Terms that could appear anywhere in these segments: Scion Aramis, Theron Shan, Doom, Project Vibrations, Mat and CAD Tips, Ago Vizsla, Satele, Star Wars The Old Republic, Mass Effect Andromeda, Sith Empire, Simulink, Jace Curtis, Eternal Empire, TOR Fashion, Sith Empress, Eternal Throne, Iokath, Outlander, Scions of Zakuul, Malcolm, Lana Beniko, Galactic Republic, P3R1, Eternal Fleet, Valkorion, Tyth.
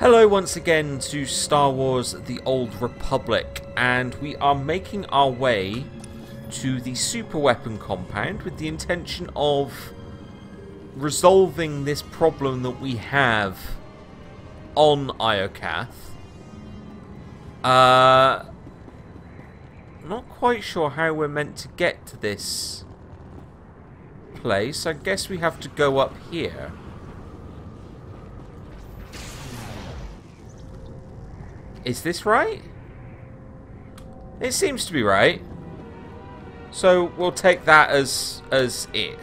Hello once again to Star Wars The Old Republic, and we are making our way to the superweapon compound with the intention of resolving this problem that we have on Iokath. Not quite sure how we're meant to get to this place. I guess we have to go up here. Is this right? It seems to be right. So we'll take that as it.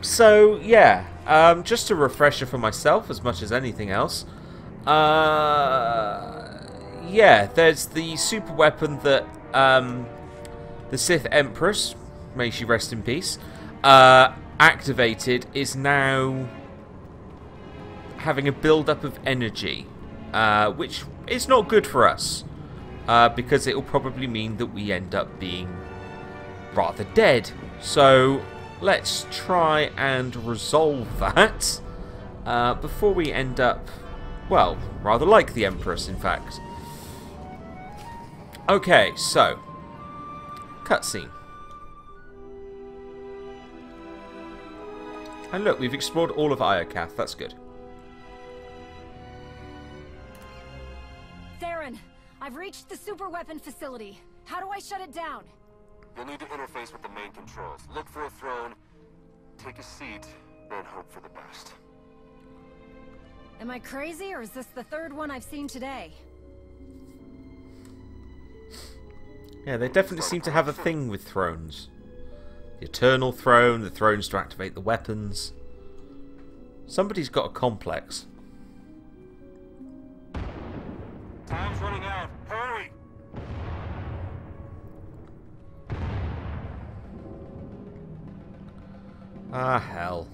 So yeah, just a refresher for myself as much as anything else. Yeah, there's the super weapon that the Sith Empress, may she rest in peace, activated, is now having a build-up of energy. Which is not good for us, because it will probably mean that we end up being rather dead. So let's try and resolve that before we end up, well, rather like the Empress, in fact. Okay, so, cutscene. And look, we've explored all of Iokath, that's good. I've reached the superweapon facility. How do I shut it down? You'll need to interface with the main controls. Look for a throne, take a seat, and hope for the best. Am I crazy, or is this the third one I've seen today? Yeah, they definitely seem to have a thing with thrones. The Eternal Throne, the thrones to activate the weapons. Somebody's got a complex. Time's running out. Hurry! Ah, hell.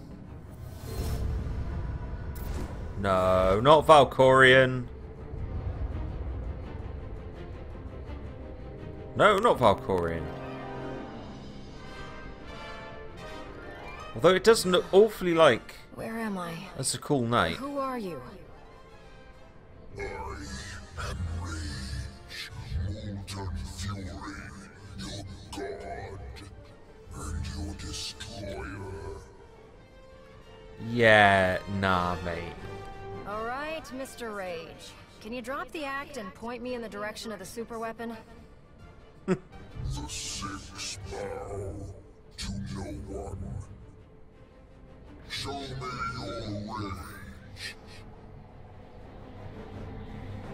No, not Valkorion. No, not Valkorion. Although it does look awfully like... Where am I? That's a cool night. Who are you? And rage, molten fury, your god, and your destroyer. Yeah, nah, mate. Alright, Mr. Rage. Can you drop the act and point me in the direction of the superweapon? The six bow to no one. Show me your rage.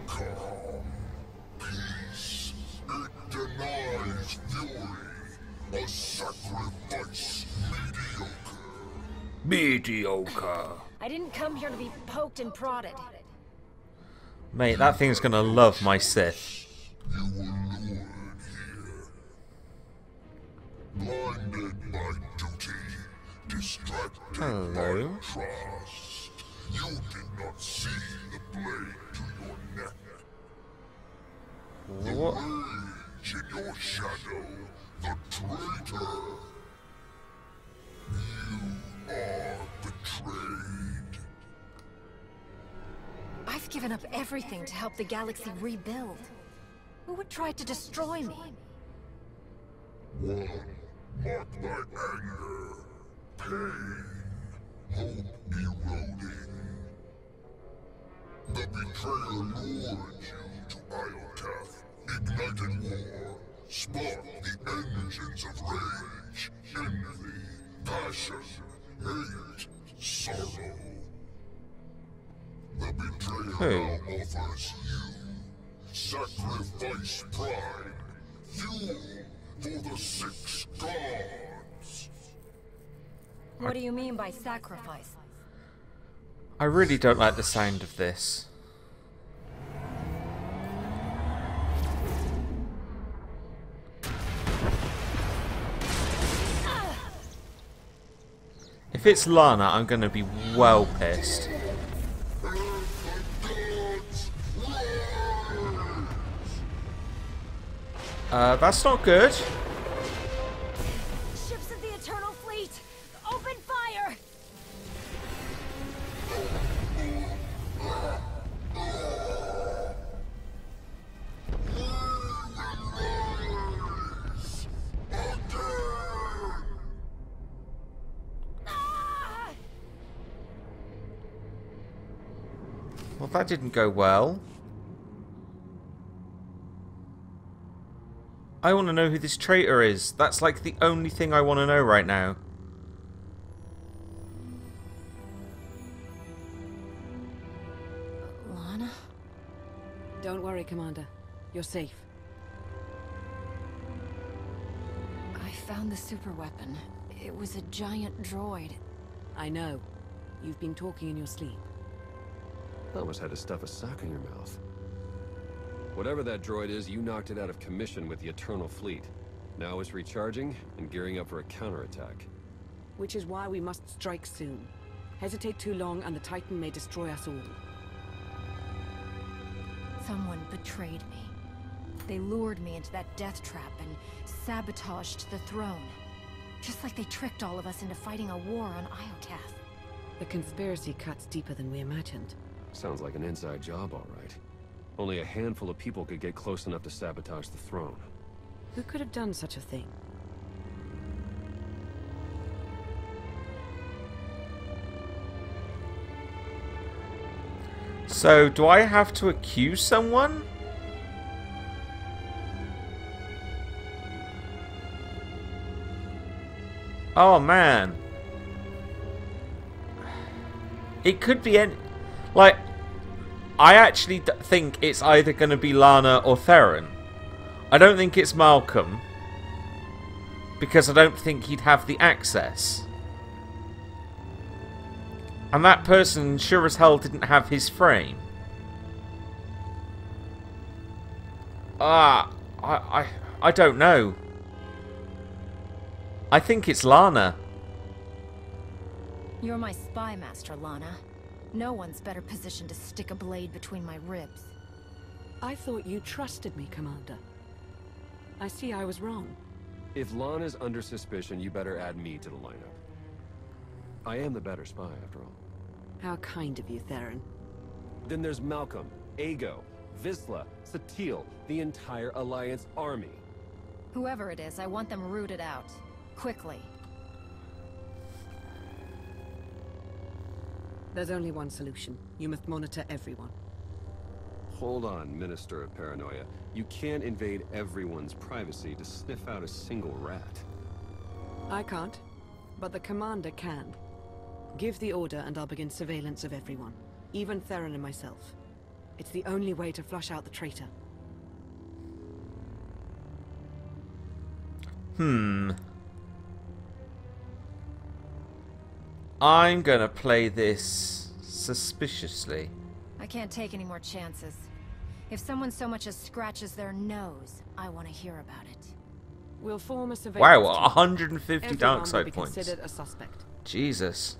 Calm, peace, it denies fury, a sacrifice mediocre. Mediocre. I didn't come here to be poked and prodded. Mate, that thing's gonna love my Sith. You were lured here. Blinded by duty, distracted by trust. You did not see the blade to your neck. The rage in your shadow, the traitor. You are betrayed. I've given up everything to help the galaxy rebuild. Who would try to destroy me? One, marked by anger, pain, hope eroding. The betrayer lured you to Iokath, ignited war, sparked the engines of rage, envy, passion, hate, sorrow. The betrayer now offers you sacrifice pride, fuel for the six gods. What do you mean by sacrifice? I really don't like the sound of this. If it's Lana, I'm going to be well pissed. That's not good. Ships of the Eternal Fleet, open fire! Well, that didn't go well. I want to know who this traitor is. That's like the only thing I want to know right now. Lana? Don't worry, Commander. You're safe. I found the superweapon. It was a giant droid. I know. You've been talking in your sleep. I almost had to stuff a sock in your mouth. Whatever that droid is, you knocked it out of commission with the Eternal Fleet. Now it's recharging and gearing up for a counterattack. Which is why we must strike soon. Hesitate too long and the Titan may destroy us all. Someone betrayed me. They lured me into that death trap and sabotaged the throne. Just like they tricked all of us into fighting a war on Iokath. The conspiracy cuts deeper than we imagined. Sounds like an inside job, all right. Only a handful of people could get close enough to sabotage the throne. Who could have done such a thing? So, do I have to accuse someone? Oh man. It could be any... Like... I actually think it's either going to be Lana or Theron. I don't think it's Malcolm. Because I don't think he'd have the access. And that person sure as hell didn't have his frame. I don't know. I think it's Lana. You're my spy master, Lana. No one's better positioned to stick a blade between my ribs. I thought you trusted me, Commander. I see I was wrong. If Lana's under suspicion, you better add me to the lineup. I am the better spy, after all. How kind of you, Theron. Then there's Malcolm, Ago, Vizsla, Satele, the entire Alliance army. Whoever it is, I want them rooted out. Quickly. There's only one solution. You must monitor everyone. Hold on, Minister of Paranoia. You can't invade everyone's privacy to sniff out a single rat. I can't, but the Commander can. Give the order and I'll begin surveillance of everyone, even Theron and myself. It's the only way to flush out the traitor. I'm gonna play this suspiciously. I can't take any more chances. If someone so much as scratches their nose, I want to hear about it. We'll form a surveillance. Wow, 150 dark side points. Considered a suspect. Jesus.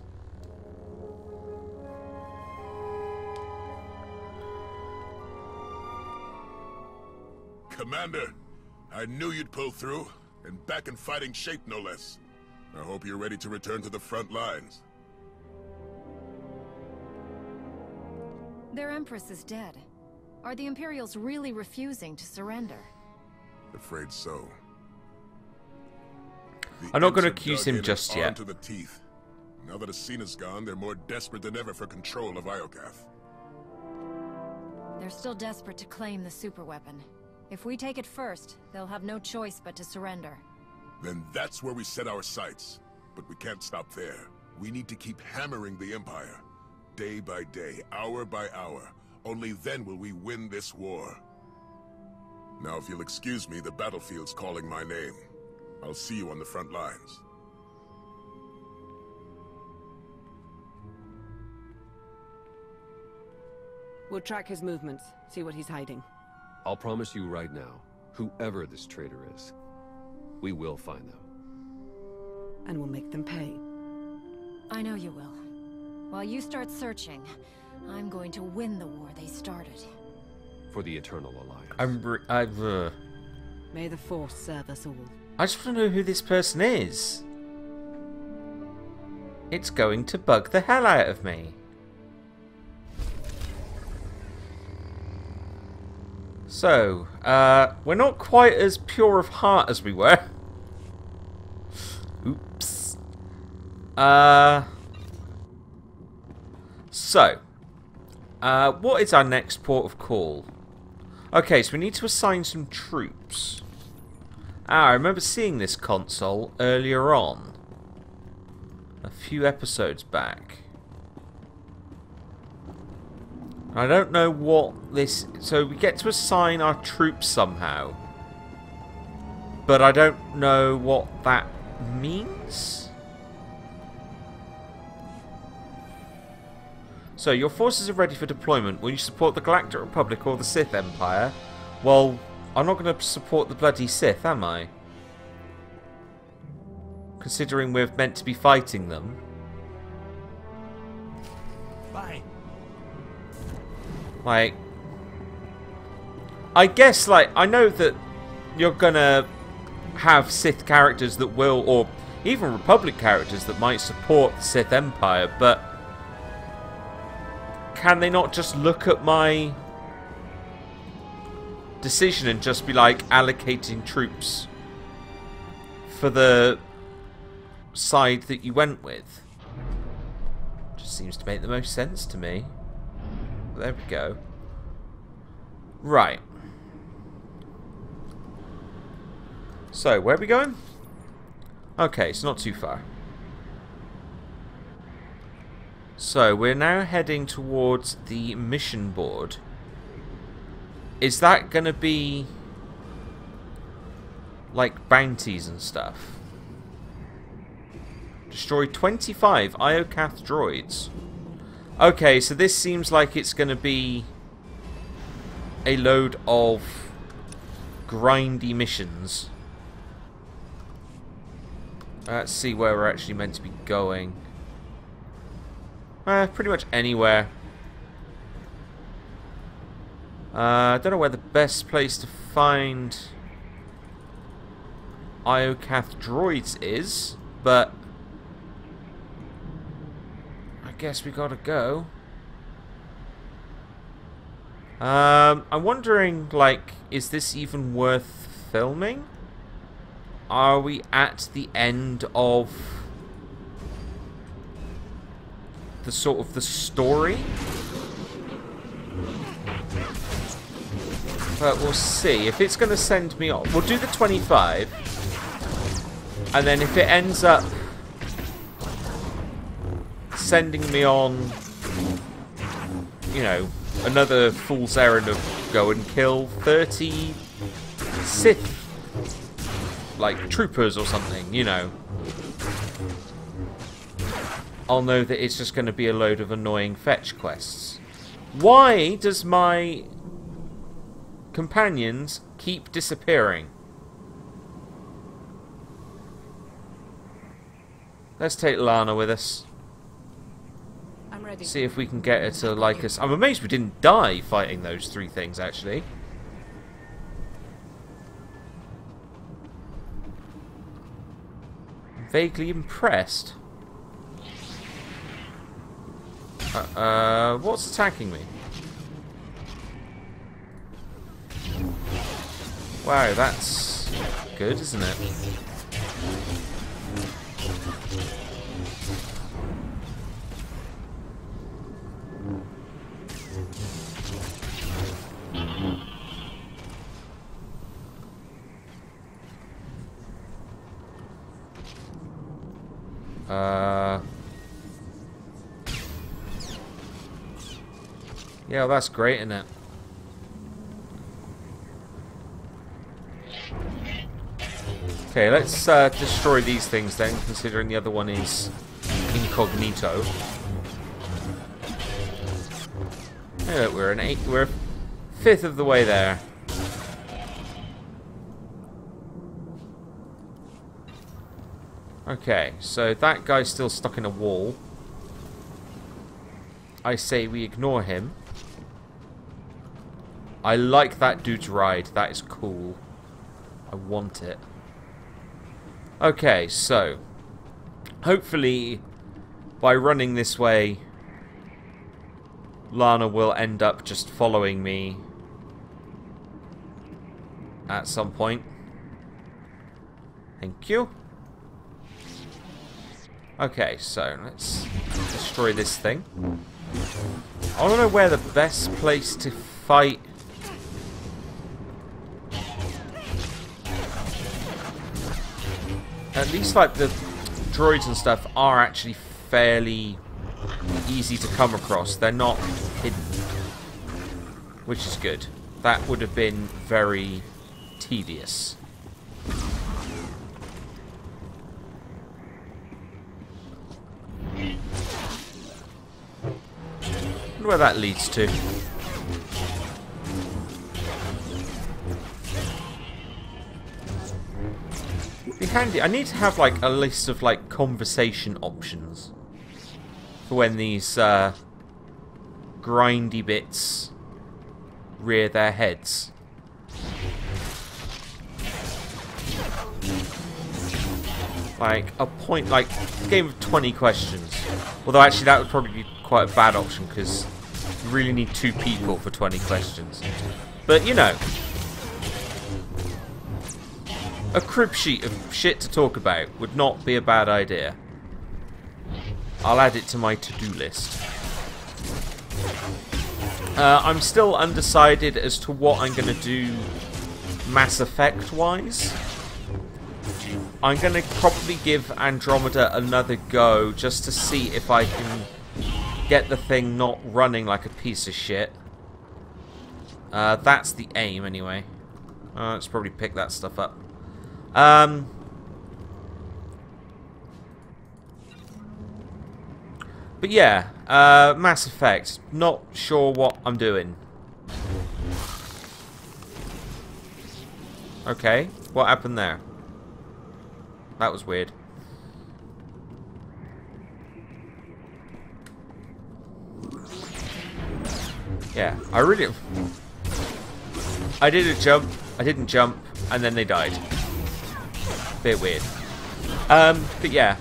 Commander, I knew you'd pull through, and back in fighting shape no less. I hope you're ready to return to the front lines. Their Empress is dead. Are the Imperials really refusing to surrender? Afraid so. I'm not going to accuse him just yet. To the teeth. Now that Acina's gone, they're more desperate than ever for control of Iokath. They're still desperate to claim the superweapon. If we take it first, they'll have no choice but to surrender. Then that's where we set our sights. But we can't stop there. We need to keep hammering the Empire. Day by day, hour by hour. Only then will we win this war. Now if you'll excuse me, the battlefield's calling my name. I'll see you on the front lines. We'll track his movements, see what he's hiding. I'll promise you right now, whoever this traitor is, we will find them. And we'll make them pay. I know you will. While you start searching, I'm going to win the war they started. For the Eternal Alliance. May the Force serve us all. I just want to know who this person is. It's going to bug the hell out of me. So, we're not quite as pure of heart as we were. Oops. So, What is our next port of call? Okay, so we need to assign some troops. Ah, I remember seeing this console earlier on. A few episodes back. I don't know what this... So we get to assign our troops somehow. But I don't know what that means. So, your forces are ready for deployment. Will you support the Galactic Republic or the Sith Empire? Well, I'm not going to support the bloody Sith, am I? Considering we're meant to be fighting them. Bye. Like, I guess, like, I know that you're gonna have Sith characters that will, or even Republic characters that might support the Sith Empire, but can they not just look at my decision and just be like allocating troops for the side that you went with? Just seems to make the most sense to me. There we go. Right. So, where are we going? Okay, it's not too far. So, we're now heading towards the mission board. Is that going to be... like, bounties and stuff? Destroy 25 Iokath droids. Okay, so this seems like it's going to be a load of grindy missions. Let's see where we're actually meant to be going. Pretty much anywhere. I don't know where the best place to find Iokath droids is, but... guess we gotta go. I'm wondering, like, is this even worth filming? Are we at the end of the sort of the story? But we'll see. If it's gonna send me off, we'll do the 25, and then if it ends up sending me on, you know, another fool's errand of go and kill 30 Sith, like, troopers or something, you know, I'll know that it's just going to be a load of annoying fetch quests. Why does my companions keep disappearing? Let's take Lana with us. See if we can get her to like us. I'm amazed we didn't die fighting those three things, actually. I'm vaguely impressed. What's attacking me? Wow, that's good, isn't it? Yeah, well, that's great, isn't it? Okay, let's destroy these things then, considering the other one is incognito. Yeah, look, we're a fifth of the way there. Okay, so that guy's still stuck in a wall. I say we ignore him. I like that dude's ride. That is cool. I want it. Okay, so hopefully by running this way, Lana will end up just following me at some point. Thank you. Okay, so let's destroy this thing. I don't know where the best place to fight. At least like the droids and stuff are actually fairly easy to come across. They're not hidden, which is good. That would have been very tedious. I wonder where that leads to. It'd be handy. I need to have like a list of like conversation options for when these grindy bits rear their heads. Like a point, like a game of 20 questions. Although actually that would probably be quite a bad option because you really need two people for 20 questions. But you know, a crib sheet of shit to talk about would not be a bad idea. I'll add it to my to-do list. I'm still undecided as to what I'm going to do Mass Effect wise. I'm going to probably give Andromeda another go just to see if I can get the thing not running like a piece of shit. That's the aim anyway. Let's probably pick that stuff up. But yeah, Mass Effect. Not sure what I'm doing. Okay, what happened there? That was weird. Yeah, I did a jump, I didn't jump, and then they died. Bit weird. But yeah.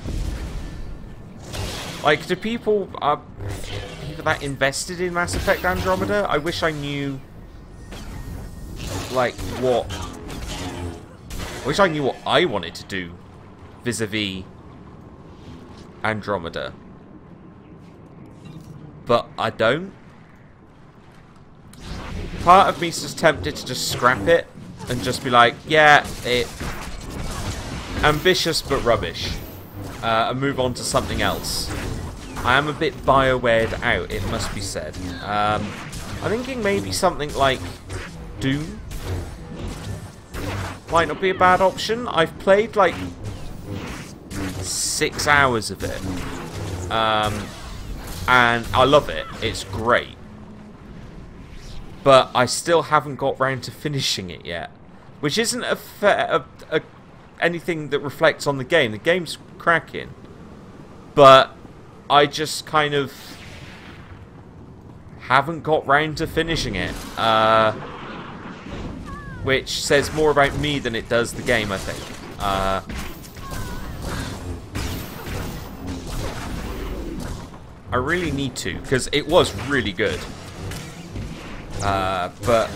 Like, do people are that invested in Mass Effect Andromeda? I wish I knew, like, what... I wish I knew what I wanted to do vis-a-vis Andromeda. But I don't. Part of me's just tempted to just scrap it and just be like, yeah, it ambitious but rubbish, and move on to something else. I am a bit Bioware'd out, it must be said. I'm thinking maybe something like Doom might not be a bad option. I've played like 6 hours of it, and I love it. It's great. But I still haven't got round to finishing it yet, which isn't a anything that reflects on the game. The game's cracking, but I just kind of haven't got round to finishing it, which says more about me than it does the game, I think. I really need to, because it was really good. But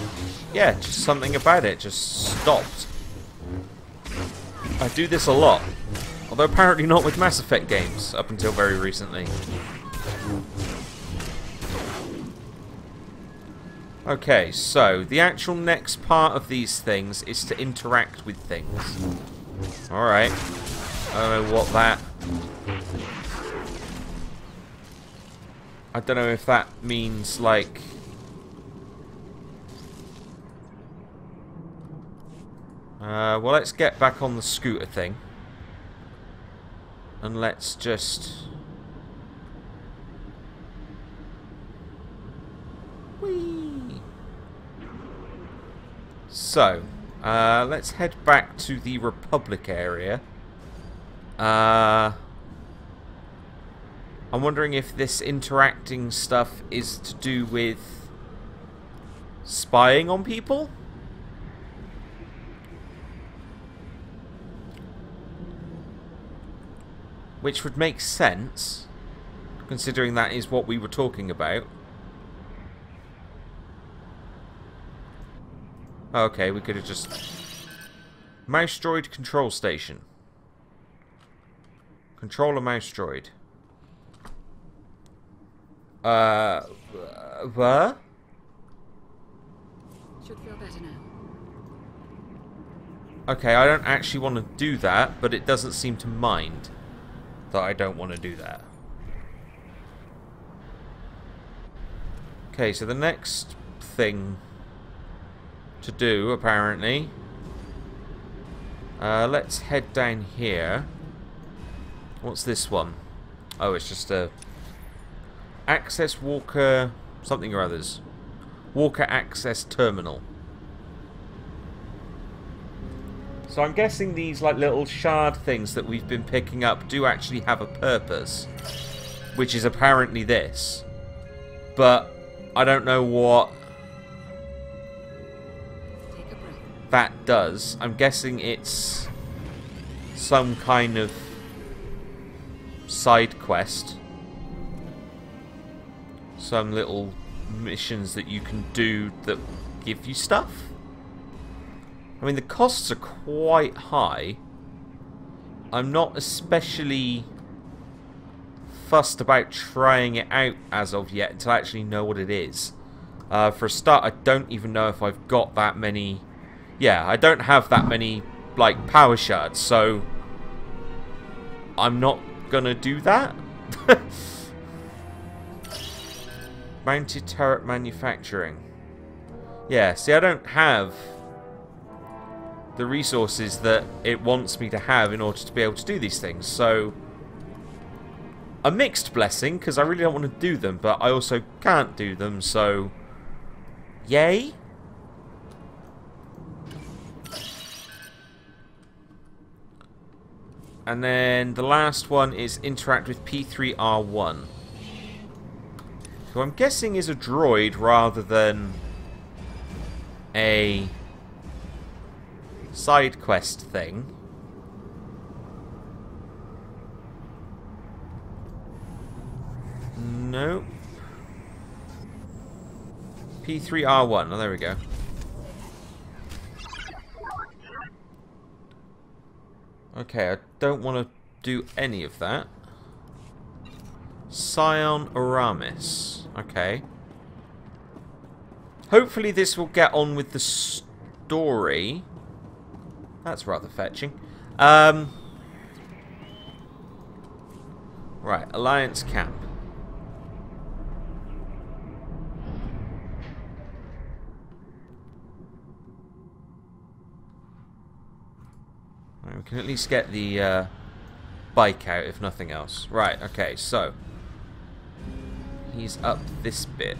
yeah, just something about it just stopped. I do this a lot, although apparently not with Mass Effect games up until very recently. Okay, so the actual next part of these things is to interact with things. Alright, I don't know what that... I don't know if that means like... well, let's get back on the scooter thing. And let's just... Whee! So, let's head back to the Republic area. I'm wondering if this interacting stuff is to do with spying on people? Which would make sense, considering that is what we were talking about. Okay, we could have just... Mouse droid control station. Control a mouse droid. What? Should feel better now. Okay, I don't actually want to do that, but it doesn't seem to mind that I don't want to do that. Okay, so the next thing to do, apparently. Let's head down here. What's this one? Oh, it's just a... Access Walker... something or others. Walker Access Terminal. So I'm guessing these like little shard things that we've been picking up do actually have a purpose. Which is apparently this. But I don't know what... that does. I'm guessing it's some kind of side quest. Some little missions that you can do that give you stuff. I mean, the costs are quite high. I'm not especially fussed about trying it out as of yet until I actually know what it is. For a start, I don't even know if I've got that many... yeah, I don't have that many, like, power shards, so I'm not gonna do that. Mounted turret manufacturing. Yeah, see, I don't have the resources that it wants me to have in order to be able to do these things, so a mixed blessing, because I really don't want to do them, but I also can't do them, so yay. And then the last one is interact with P3R1. Who I'm guessing is a droid rather than a side quest thing. Nope. P3R1. Oh, there we go. Okay, I don't want to do any of that. Scion Aramis. Okay. Hopefully this will get on with the story. That's rather fetching. Right, Alliance Camp. We can at least get the bike out, if nothing else. Right, okay, so. He's up this bit.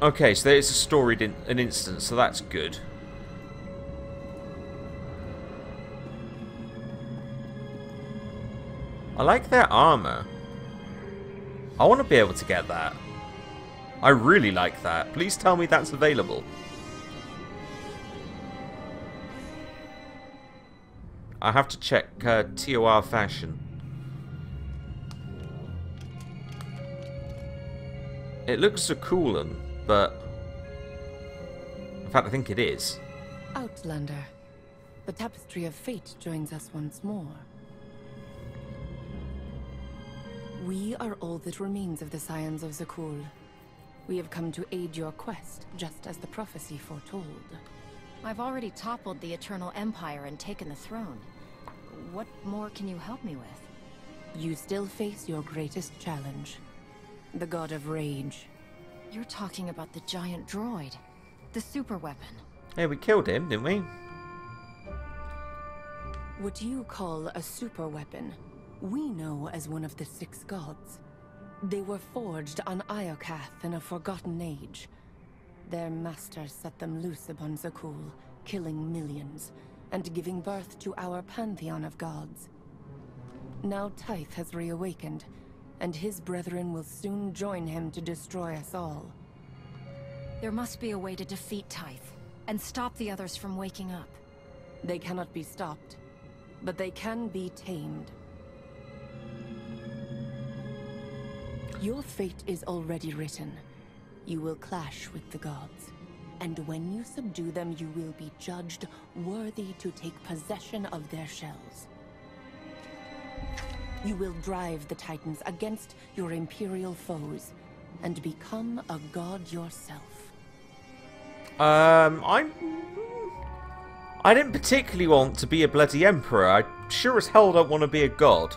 Okay, so there's a storied an instance, so that's good. I like their armor. I want to be able to get that. I really like that. Please tell me that's available. I have to check TOR Fashion. It looks Zakuulan, but... in fact, I think it is. Outlander. The tapestry of fate joins us once more. We are all that remains of the Scions of Zakuul. We have come to aid your quest, just as the prophecy foretold. I've already toppled the Eternal Empire and taken the throne. What more can you help me with? You still face your greatest challenge. The God of Rage. You're talking about the giant droid. The super weapon. Hey, we killed him, didn't we? What you call a super weapon, we know as one of the six gods. They were forged on Iokath in a forgotten age. Their masters set them loose upon Zakuul, killing millions, and giving birth to our pantheon of gods. Now Tyth has reawakened, and his brethren will soon join him to destroy us all. There must be a way to defeat Tyth, and stop the others from waking up. They cannot be stopped, but they can be tamed. Your fate is already written. You will clash with the gods. And when you subdue them, you will be judged worthy to take possession of their shells. You will drive the Titans against your Imperial foes and become a god yourself. I didn't particularly want to be a bloody emperor. I sure as hell don't want to be a god.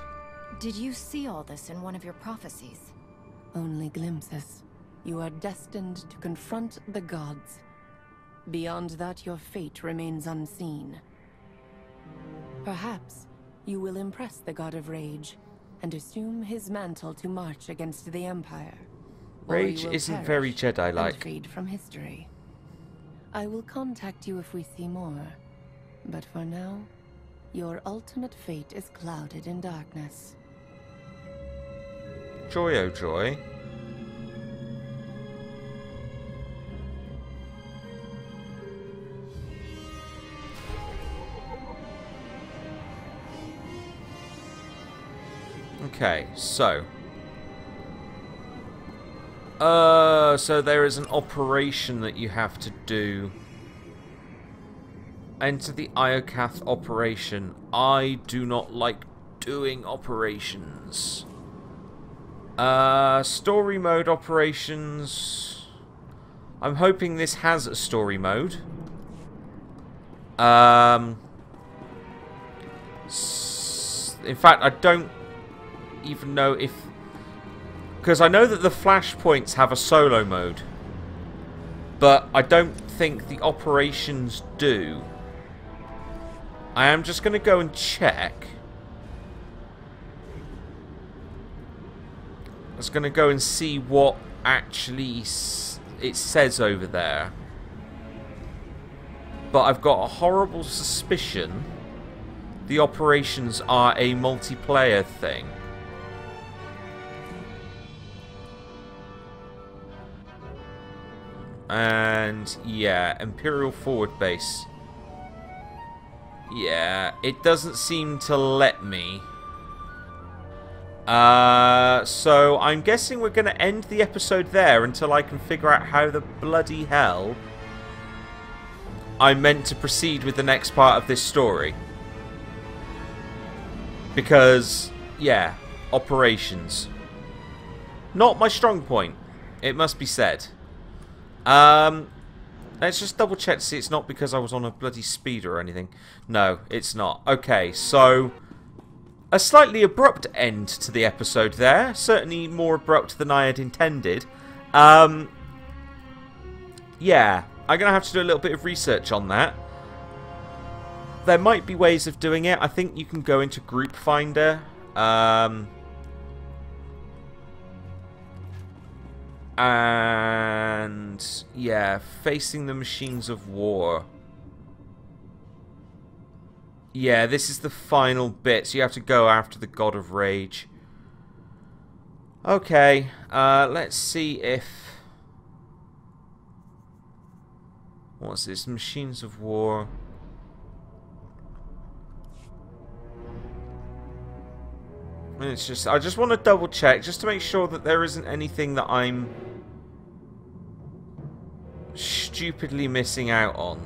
Did you see all this in one of your prophecies? Only glimpses. You are destined to confront the gods. Beyond that, your fate remains unseen. Perhaps you will impress the god of rage and assume his mantle to march against the Empire. Rage isn't very Jedi-like. Fade from history. I will contact you if we see more, but for now, your ultimate fate is clouded in darkness. Joy, oh joy. Okay, so... so there is an operation that you have to do. Enter the Iokath operation. I do not like doing operations. Story mode operations. I'm hoping this has a story mode. In fact, I don't even know if... because I know that the flashpoints have a solo mode, but I don't think the operations do. I am just going to go and check. I was going to go and see what actually it says over there. But I've got a horrible suspicion the operations are a multiplayer thing. And yeah, Imperial forward base. Yeah, it doesn't seem to let me. So I'm guessing we're going to end the episode there until I can figure out how the bloody hell I'm meant to proceed with the next part of this story. Because, yeah, operations. Not my strong point, it must be said. Let's just double check to see it's not because I was on a bloody speeder or anything. No, it's not. Okay, so a slightly abrupt end to the episode there. Certainly more abrupt than I had intended. Yeah, I'm going to have to do a little bit of research on that. There might be ways of doing it. I think you can go into Group Finder. And yeah, facing the machines of war. Yeah, this is the final bit, so you have to go after the god of rage. Okay, let's see if... what's this? Machines of war. It's just, I just want to double check just to make sure that there isn't anything that I'm stupidly missing out on.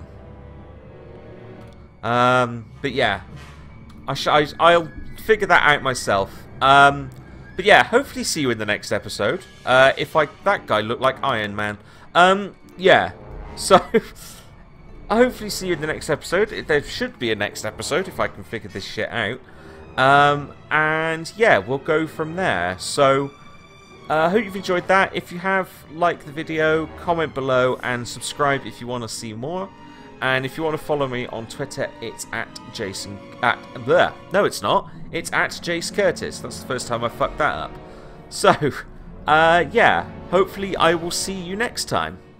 But yeah, I'll figure that out myself. But yeah, hopefully see you in the next episode. That guy looked like Iron Man. Yeah, so hopefully see you in the next episode. There should be a next episode if I can figure this shit out. And yeah, we'll go from there. So I hope you've enjoyed that. If you have, like the video, comment below, and subscribe if you want to see more. And if you want to follow me on Twitter, it's at Jace Curtis. That's the first time I fucked that up. So yeah, hopefully I will see you next time.